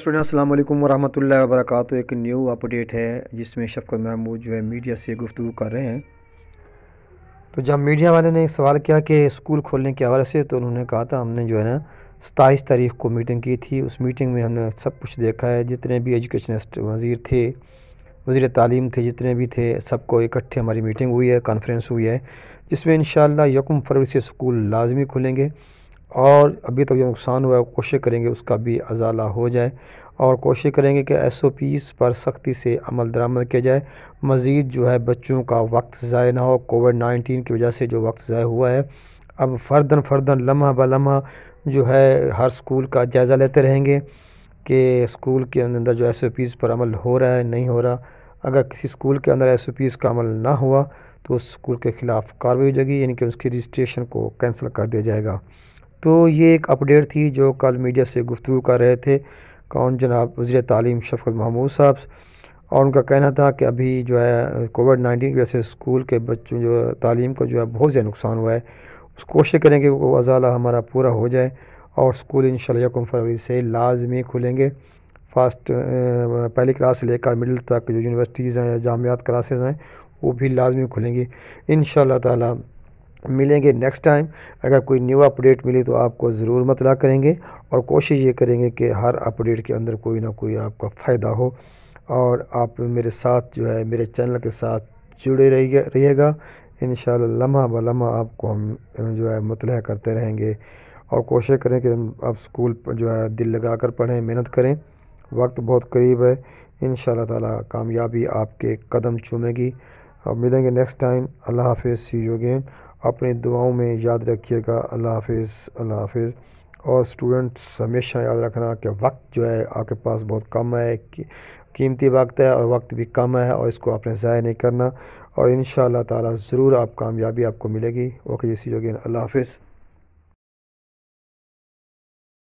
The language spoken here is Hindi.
स्टूडेंट अस्सलाम वालेकुम वरहमतुल्लाहि वबरकातुहू। एक न्यू अपडेट है जिसमें शफ़क़त महमूद जो है मीडिया से गुफ्तगू कर रहे हैं। तो जब मीडिया वाले ने एक सवाल किया कि स्कूल खोलने के हवाले से, तो उन्होंने कहा था हमने जो है ना 27 तारीख को मीटिंग की थी। उस मीटिंग में हमने सब कुछ देखा है, जितने भी एजुकेशनिस्ट वज़ीर थे, वज़ीर तालीम थे, जितने भी थे, सबको इकट्ठे हमारी मीटिंग हुई है, कॉन्फ्रेंस हुई है, जिसमें इंशाअल्लाह 1 फरवरी से स्कूल लाजमी खुलेंगे। और अभी तक जो नुकसान हुआ है कोशिश करेंगे उसका भी अजाला हो जाए, और कोशिश करेंगे कि SOPs पर सख्ती से अमल दरामद किया जाए। मज़ीद जो है बच्चों का वक्त ज़ाय ना हो। कोविड-19 की वजह से जो वक्त ज़ाय हुआ है, अब फर्दन लम्हा ब लम्हा जो है हर स्कूल का जायज़ा लेते रहेंगे कि स्कूल के अंदर जो SOPs पर अमल हो रहा है नहीं हो रहा। अगर किसी स्कूल के अंदर SOPs का अमल ना हुआ तो उस स्कूल के ख़िलाफ़ कार्रवाई हो जाएगी, यानी कि उसकी रजिस्ट्रेशन को कैंसिल कर दिया जाएगा। तो ये एक अपडेट थी जो कल मीडिया से गुफ्तगू कर रहे थे कौन जनाब वज़ीर तालीम शफ़क़त महमूद साहब, और उनका कहना था कि अभी जो है कोविड-19 की वजह से स्कूल के बच्चों जो तालीम को जो है बहुत ज़्यादा नुकसान हुआ है। उस कोशिश करेंगे वो अजाला हमारा पूरा हो जाए और स्कूल इंशाल्लाह 1 फरवरी से लाजमी खुलेंगे। पहली क्लास से लेकर मिडिल तक जो यूनिवर्सिटीज़ हैं, जामियात, क्लासेस हैं, वो भी लाजमी खुलेंगी इंशाल्लाह ताला। मिलेंगे नेक्स्ट टाइम, अगर कोई न्यू अपडेट मिली तो आपको ज़रूर मतला करेंगे, और कोशिश ये करेंगे कि हर अपडेट के अंदर कोई ना कोई आपका फ़ायदा हो। और आप मेरे साथ जो है मेरे चैनल के साथ जुड़े रहिएगा। इंशाअल्लाह लम्हा ब लम्हा आपको हम जो है मतला करते रहेंगे, और कोशिश करें कि आप स्कूल पर जो है दिल लगा कर पढ़ें, मेहनत करें। वक्त बहुत करीब है, इंशाअल्लाह ताला कामयाबी आपके कदम चूमेगी। और मिलेंगे नेक्स्ट टाइम। अल्लाह हाफिज़, सी यू अगेन। अपनी दुआओं में याद रखिएगा। अल्लाह हाफिज़, अल्लाह हाफिज़। और स्टूडेंट्स हमेशा याद रखना कि वक्त जो है आपके पास बहुत कम है, कीमती वक्त है, और वक्त भी कम है, और इसको आपने ज़ाया नहीं करना। और इंशाअल्लाह ताला ज़रूर आप कामयाबी आपको मिलेगी। ओके जी, सी यू अगेन। अल्लाह हाफिज़।